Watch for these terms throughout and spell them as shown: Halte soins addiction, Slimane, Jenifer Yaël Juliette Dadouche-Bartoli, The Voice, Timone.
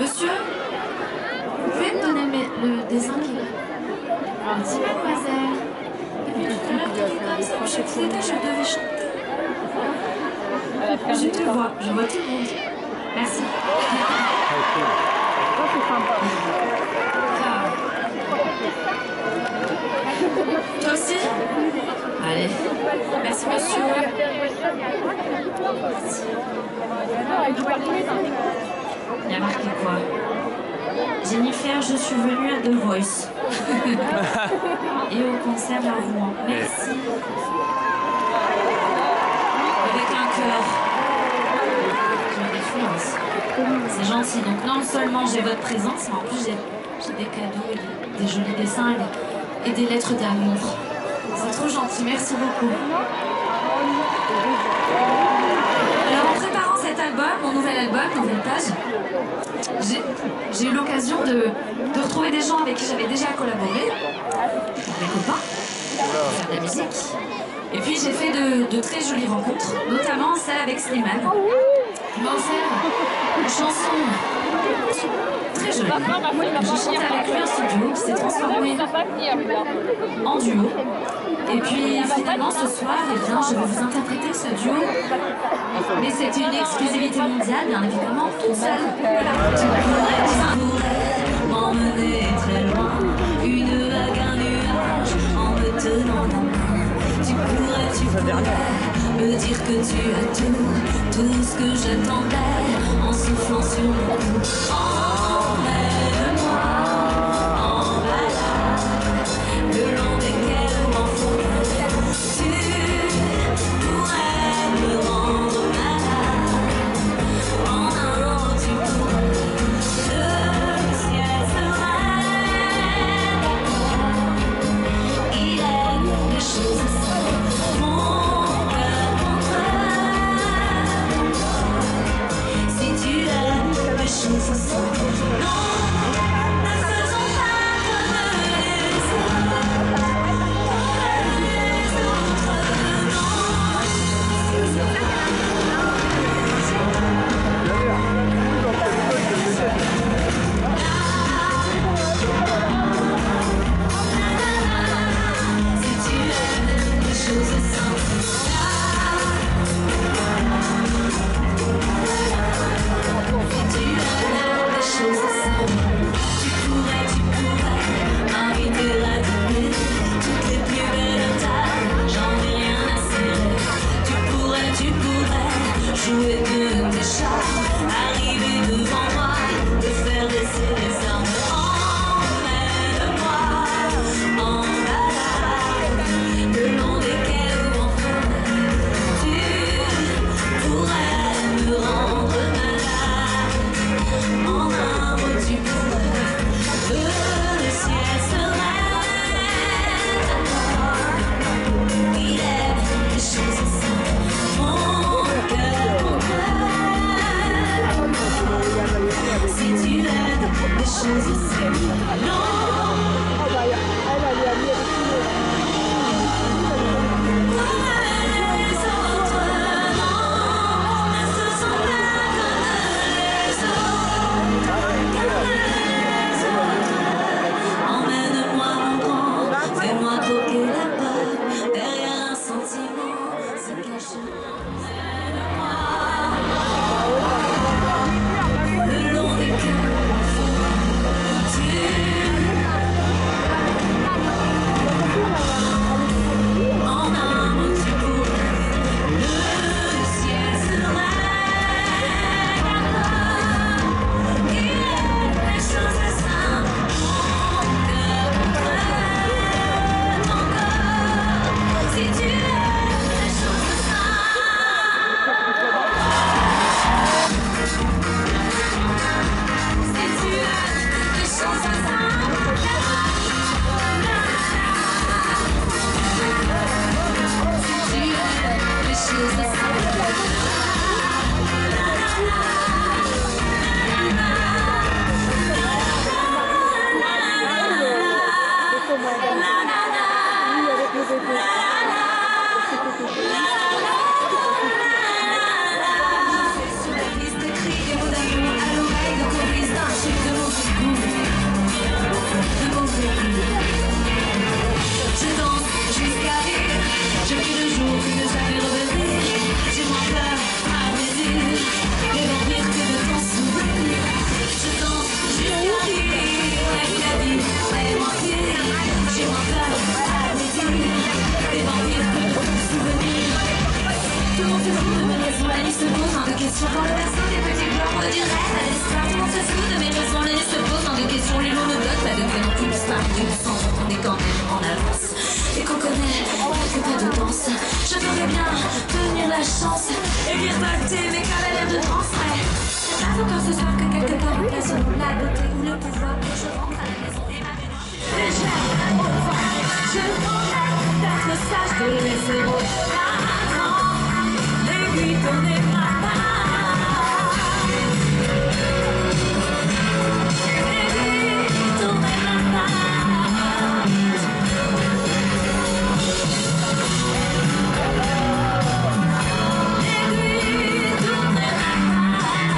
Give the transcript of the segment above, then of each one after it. Monsieur, vous pouvez me donner le dessin qui va? Alors, dis mademoiselle, depuis tout à l'heure, tout comme ça, je pouvais que je devais chanter. Je te vois, je vois tout le monde. Merci. Toi aussi? Allez. Merci, monsieur. Merci. Il y a marqué quoi? Jenifer, je suis venue à The Voice. Et au concert à Rouen. Merci. Avec un cœur. J'ai une influence. C'est gentil. Donc non seulement j'ai votre présence, mais en plus j'ai des cadeaux, et des jolis dessins et des lettres d'amour. C'est trop gentil. Merci beaucoup. Mon nouvel album, nouvelle page, j'ai eu l'occasion de retrouver des gens avec qui j'avais déjà collaboré, mes copains, faire de la musique. Et puis j'ai fait de très jolies rencontres, notamment celle avec Slimane, qui m'a offert une chanson très jolie. J'ai chanté avec lui en studio, qui s'est transformé en duo. Et puis finalement ce soir, eh bien, je vais vous interpréter ce duo. Mais c'était une exclusivité mondiale, bien évidemment, tout seul. Tu pourrais m'emmener très loin, une vague, un nuage, en me tenant la main. Tu pourrais me dire que tu as tout ce que j'attendais, en soufflant sur mon cou. Emmène-moi en balade, le long desquels m'en font. Tu pourrais me rendre. se pose en deux questions. Quand le perso des petits blocs, on dirait à l'espoir. On se fout de mes leçons, les nus se posent en deux questions. Les loups ne bloquent pas de queue non plus, plus par plus. Sans qu'on est quand même en avance. Et qu'on connaît quelques pas de danse. Je ferais bien tenir la chance et lire pacter mes cavaliers de danse. Avant qu'on se soit que quelque part une place où la beauté ou le pouvoir, que je rentre à la maison et ma mémoire. Déjà, au revoir, je promets d'être sage, de laisser mon apprendre et lui donner ma part. Et lui donner ma part. Et lui donner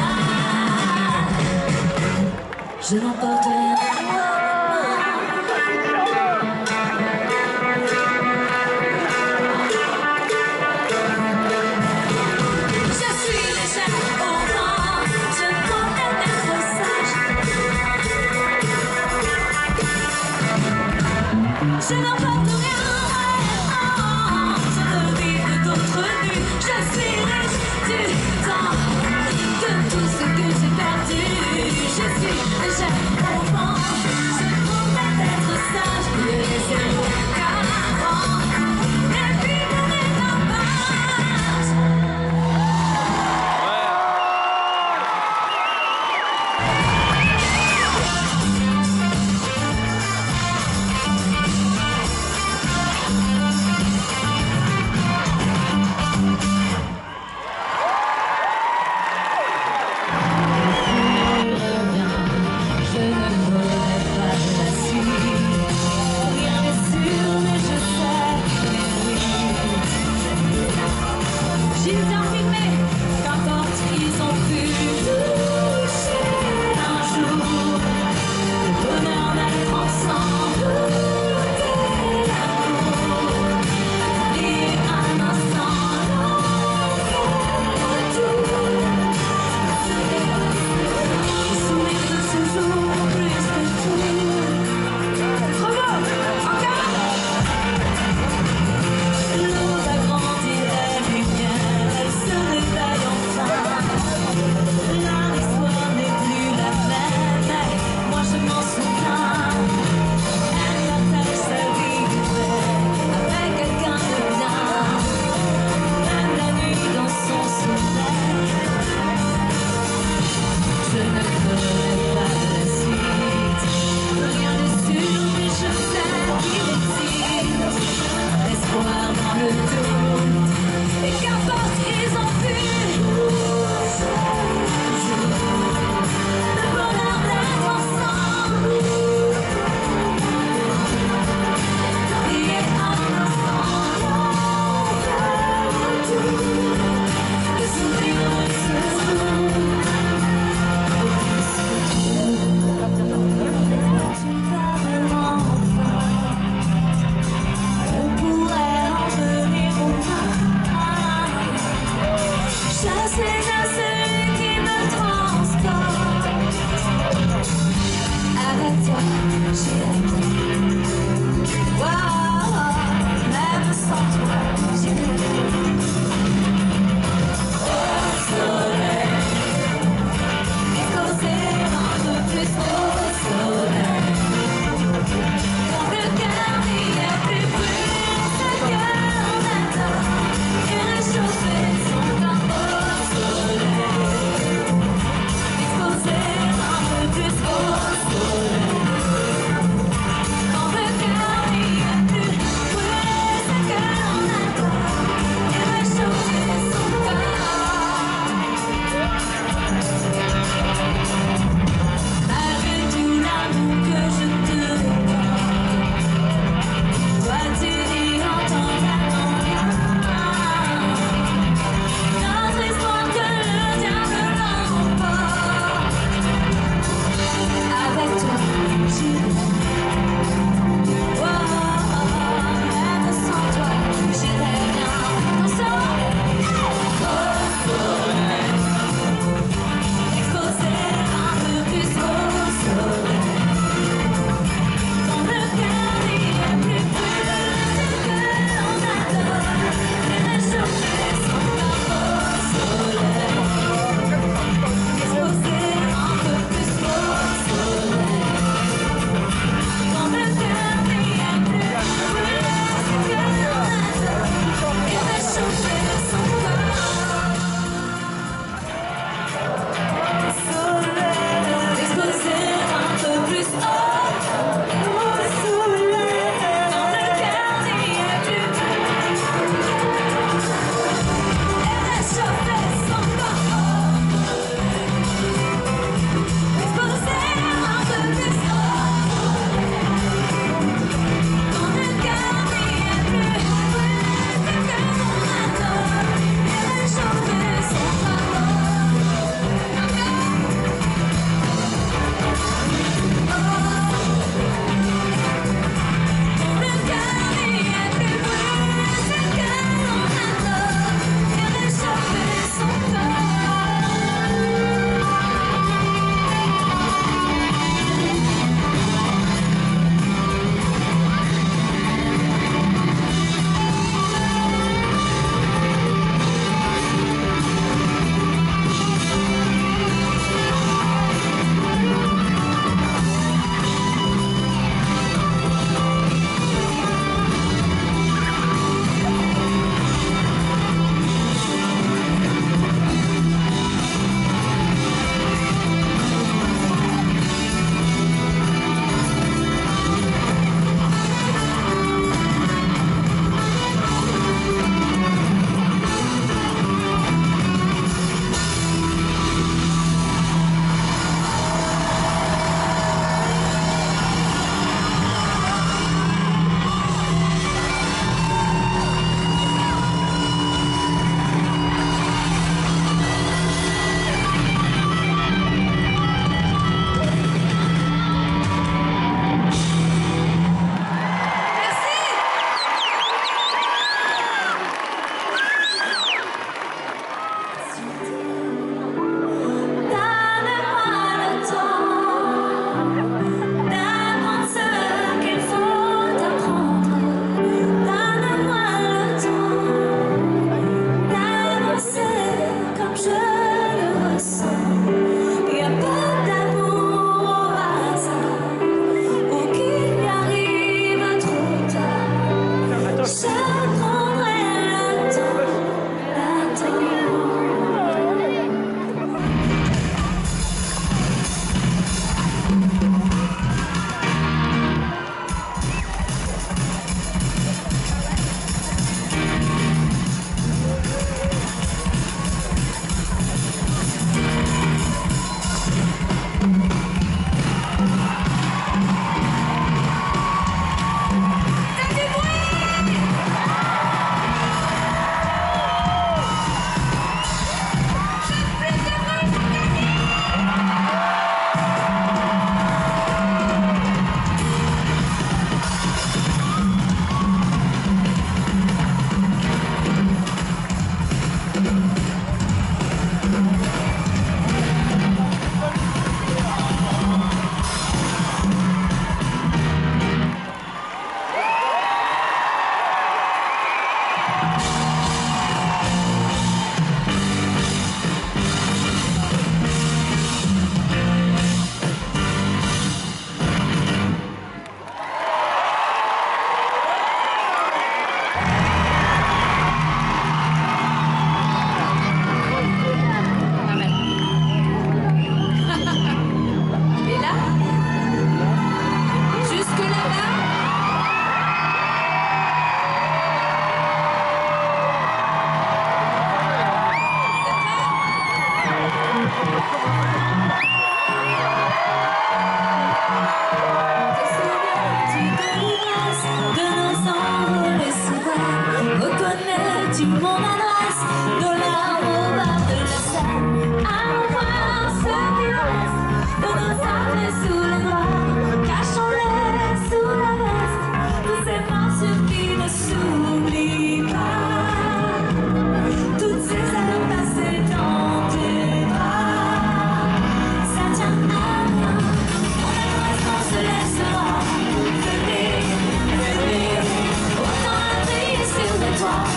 ma part. Je n'emporte rien. Je n'en porte rien, je ne vis que d'autres nuits. Je suis riche du temps, de tout ce que j'ai perdu. Je suis déjà enfant, je promets d'être sage, de laisser mon caractère et puis donner ma part. tu m'en adresses, nos larmes au bord de la Seine. Allons voir ce qui reste de nos âmes sous les doigts, cachons-les sous la veste, tous ces morceaux qui ne s'oublient pas, toutes ces années passées dans tes bras. Ça tient à rien, on adresse, on se laissera. Venez, venez, autant appuyer sur les toits.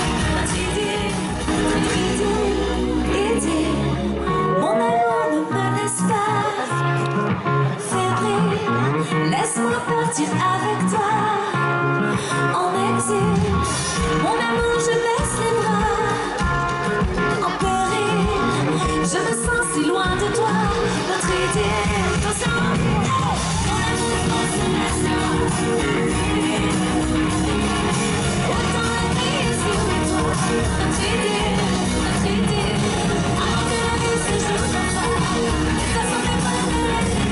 Laisse-moi partir avec toi en exil, mon amour, je baisse les bras. En péril, je me sens si loin de toi. Notre idée, ton sourire, mon amour, mon sélection. Autant appuyer sur les toits. Notre idée, avant que la vie se joue sans toi. Les façons des pas de l'esprit.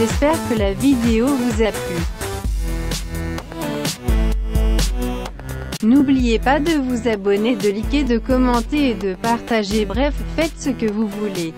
J'espère que la vidéo vous a plu. N'oubliez pas de vous abonner, de liker, de commenter et de partager. Bref, faites ce que vous voulez.